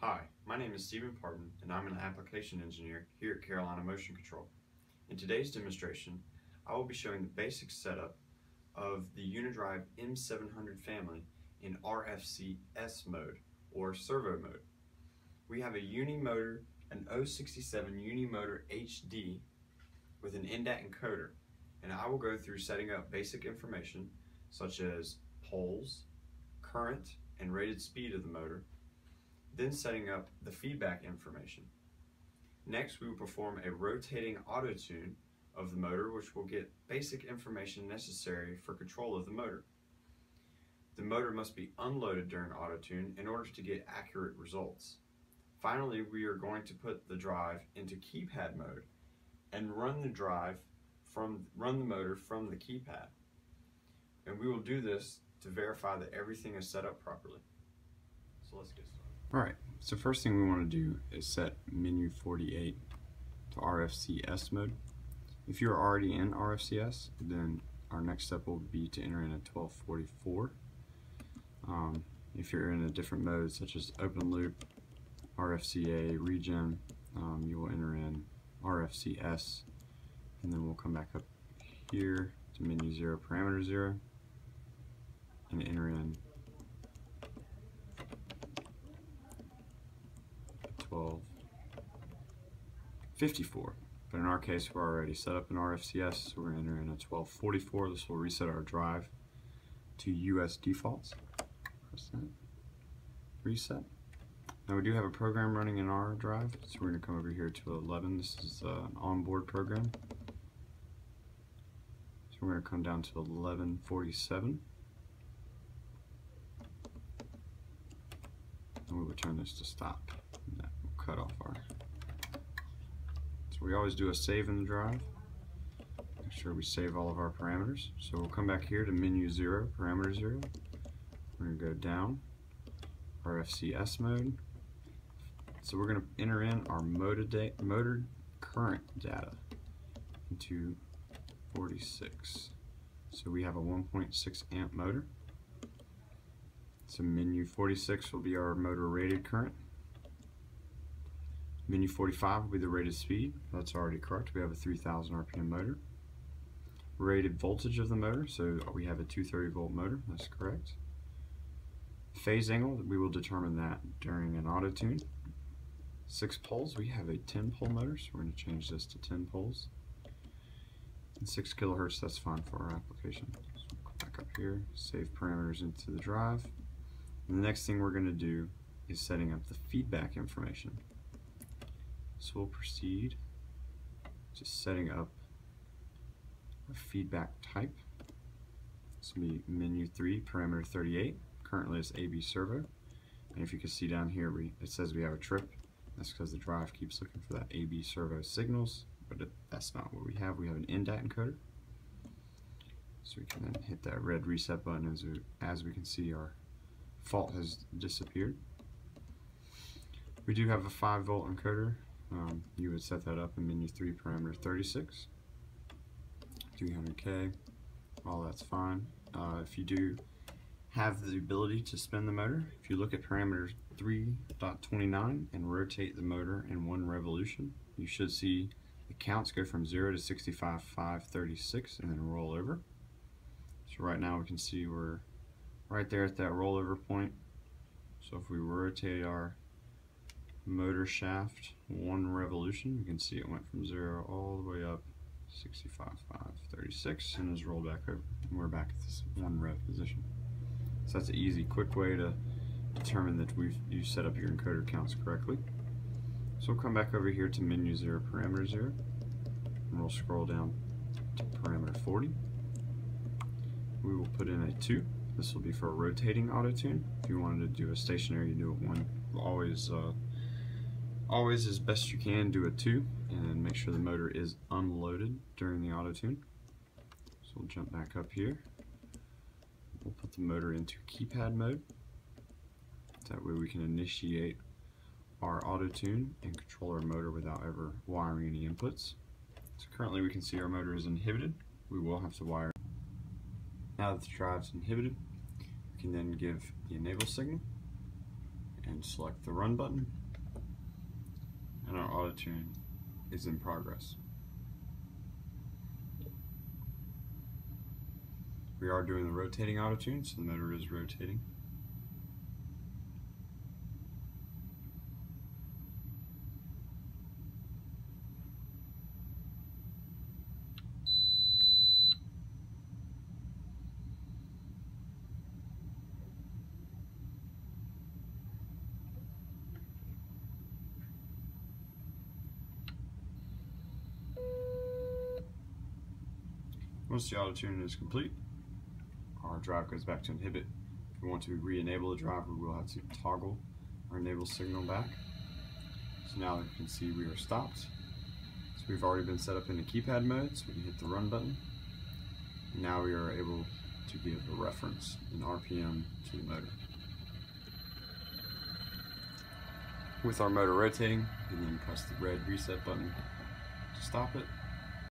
Hi, my name is Steven Parton and I'm an application engineer here at Carolina Motion Control. In today's demonstration, I will be showing the basic setup of the Unidrive M700 family in RFC-S mode or servo mode. We have a Unimotor, an O67 Unimotor HD with an NDAT encoder, and I will go through setting up basic information such as poles, current, and rated speed of the motor, then setting up the feedback information. Next, we will perform a rotating auto-tune of the motor, which will get basic information necessary for control of the motor. The motor must be unloaded during auto-tune in order to get accurate results. Finally, we are going to put the drive into keypad mode and run the motor from the keypad. And we will do this to verify that everything is set up properly. So let's get started. Alright, so first thing we want to do is set menu 48 to RFC-S mode. If you're already in RFC-S, then our next step will be to enter in a 1244. If you're in a different mode, such as open loop, RFCA, regen, you will enter in RFC-S, and then we'll come back up here to menu 0, parameter 0, and enter in 1254, but in our case we're already set up in RFC-S, so we're going to enter in a 1244. This will reset our drive to US defaults. Press that. Reset. Now we do have a program running in our drive, so we're going to come over here to 11. This is an onboard program, so we're going to come down to 1147, and we will turn this to stop. That will cut off our. So we always do a save in the drive. Make sure we save all of our parameters. So we'll come back here to menu 0, parameter 0. We're going to go down, RFC-S mode. So we're going to enter in our motor current data into 46. So we have a 1.6 amp motor. So menu 46 will be our motor rated current. Menu 45 will be the rated speed. That's already correct. We have a 3,000 RPM motor. Rated voltage of the motor, so we have a 230 volt motor. That's correct. Phase angle, we will determine that during an auto tune. 6 poles, we have a 10 pole motor, so we're going to change this to 10 poles. And 6 kilohertz, that's fine for our application. So we'll go back up here, save parameters into the drive. And the next thing we're going to do is setting up the feedback information. So we'll proceed to setting up a feedback type. This will be menu 3, parameter 38. Currently it's AB servo. And if you can see down here, it says we have a trip. That's because the drive keeps looking for that AB servo signals, but that's not what we have. We have an NDAT encoder. So we can then hit that red reset button. As we can see, our fault has disappeared. We do have a 5 volt encoder. You would set that up in menu 3, parameter 36, 200K, all that's fine. If you do have the ability to spin the motor, if you look at parameter 3.29 and rotate the motor in 1 revolution, you should see the counts go from 0 to 65, 5, 36, and then roll over. So right now we can see we're right there at that rollover point. So if we rotate our motor shaft 1 revolution, you can see it went from 0 all the way up 65, 5, 36, and has rolled back over, and we're back at this 1 rev position. So that's an easy, quick way to determine that you set up your encoder counts correctly. So we'll come back over here to menu 0, parameter 0, and we'll scroll down to parameter 40. We will put in a 2. This will be for a rotating auto tune. If you wanted to do a stationary, you do a 1. Always, as best you can, do a 2, and make sure the motor is unloaded during the auto tune. So we'll jump back up here. We'll put the motor into keypad mode. That way we can initiate our auto tune and control our motor without ever wiring any inputs. So currently we can see our motor is inhibited. We will have to wire. Now that the drive's inhibited, we can then give the enable signal. and select the run button, and our auto tune is in progress. We are doing the rotating auto tune, so the motor is rotating. Once the auto-tune is complete, our drive goes back to inhibit. If we want to re-enable the drive, we will have to toggle our enable signal back. So now you can see we are stopped. So we've already been set up in the keypad mode, so we can hit the run button. And now we are able to give a reference in RPM to the motor. With our motor rotating, we can then press the red reset button to stop it.